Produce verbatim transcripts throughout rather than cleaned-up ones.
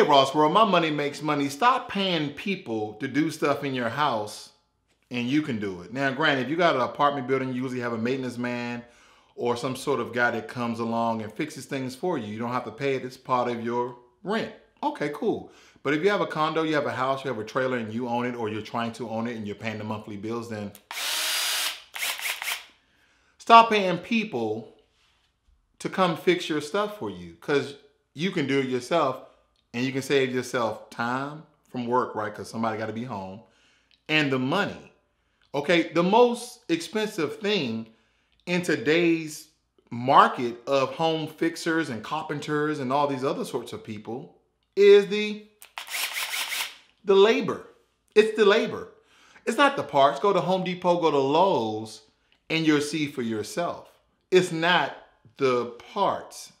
hey Ross, where my money makes money, stop paying people to do stuff in your house and you can do it. Now, granted, if you got an apartment building, you usually have a maintenance man or some sort of guy that comes along and fixes things for you. You don't have to pay it. It's part of your rent. Okay, cool. But if you have a condo, you have a house, you have a trailer and you own it, or you're trying to own it and you're paying the monthly bills, then stop paying people to come fix your stuff for you, because you can do it yourself and you can save yourself time from work, right? Because somebody got to be home, and the money. Okay, the most expensive thing in today's market of home fixers and carpenters and all these other sorts of people is the, the labor. It's the labor. It's not the parts. Go to Home Depot, go to Lowe's, and you'll see for yourself. It's not the parts.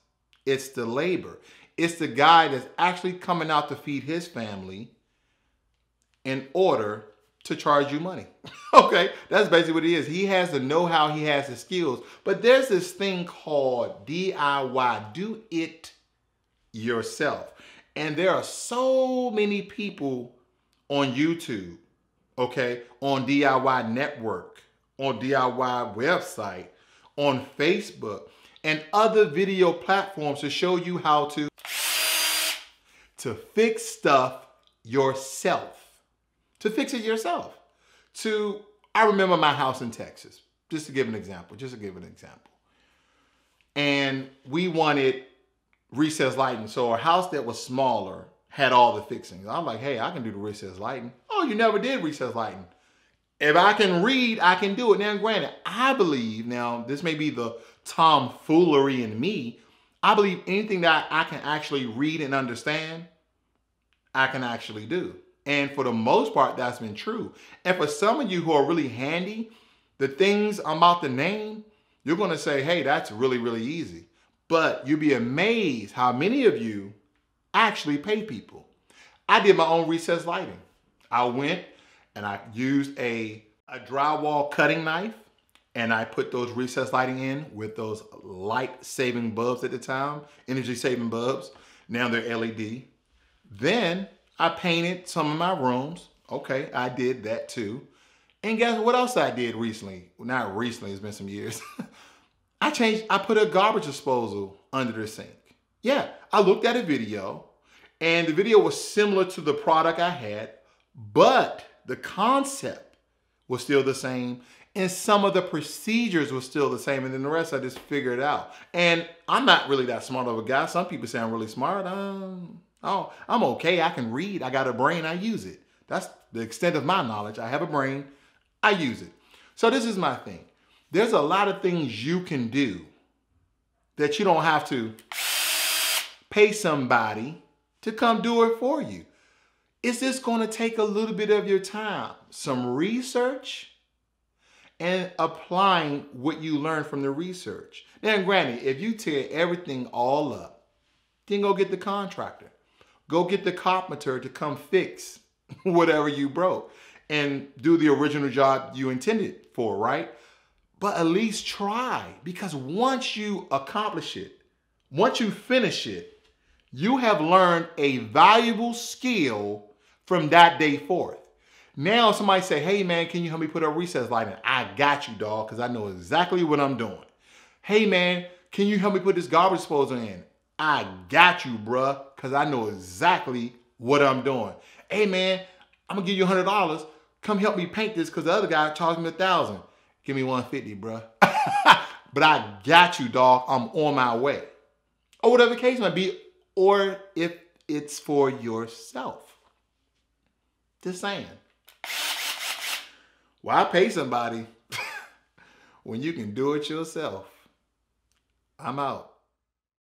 It's the labor. It's the guy that's actually coming out to feed his family in order to charge you money. Okay, that's basically what it is. He has the know-how, he has the skills, but there's this thing called D I Y, do it yourself. And there are so many people on YouTube, okay, on D I Y Network, on D I Y website, on Facebook, and other video platforms to show you how to, to fix stuff yourself, to fix it yourself. To, I remember my house in Texas, just to give an example, just to give an example. And we wanted recessed lighting. So our house that was smaller had all the fixings. I'm like, hey, I can do the recessed lighting. Oh, you never did recessed lighting. If I can read, I can do it. Now, granted, I believe, now this may be the tomfoolery in me, I believe anything that I can actually read and understand, I can actually do. And for the most part, that's been true. And for some of you who are really handy, the things I'm about to name, you're going to say, hey, that's really, really easy. But you'd be amazed how many of you actually pay people. I did my own recessed lighting. I went and I used a, a drywall cutting knife, and I put those recessed lighting in with those light saving bulbs at the time, energy saving bulbs. Now they're L E D. Then I painted some of my rooms. Okay, I did that too. And guess what else I did recently? Well, not recently, it's been some years. I changed, I put a garbage disposal under the sink. Yeah, I looked at a video, and the video was similar to the product I had, but the concept was still the same, and some of the procedures were still the same, and then the rest I just figured out. And I'm not really that smart of a guy. Some people say I'm really smart. Um, oh, I'm okay, I can read, I got a brain, I use it. That's the extent of my knowledge. I have a brain, I use it. So this is my thing. There's a lot of things you can do that you don't have to pay somebody to come do it for you. It's just going to take a little bit of your time, some research, and applying what you learn from the research. Now, granted, if you tear everything all up, then go get the contractor. Go get the carpenter to come fix whatever you broke and do the original job you intended for, right? But at least try, because once you accomplish it, once you finish it, you have learned a valuable skill from that day forth. Now somebody say, hey man, can you help me put up recessed lighting? I got you, dog, because I know exactly what I'm doing. Hey man, can you help me put this garbage disposal in? I got you, bruh, because I know exactly what I'm doing. Hey man, I'm gonna give you one hundred dollars. Come help me paint this because the other guy charged me one thousand dollars. Give me one hundred fifty, bruh. But I got you, dog. I'm on my way. Or whatever the case might be. Or if it's for yourself. Just saying. Why pay somebody when you can do it yourself? I'm out.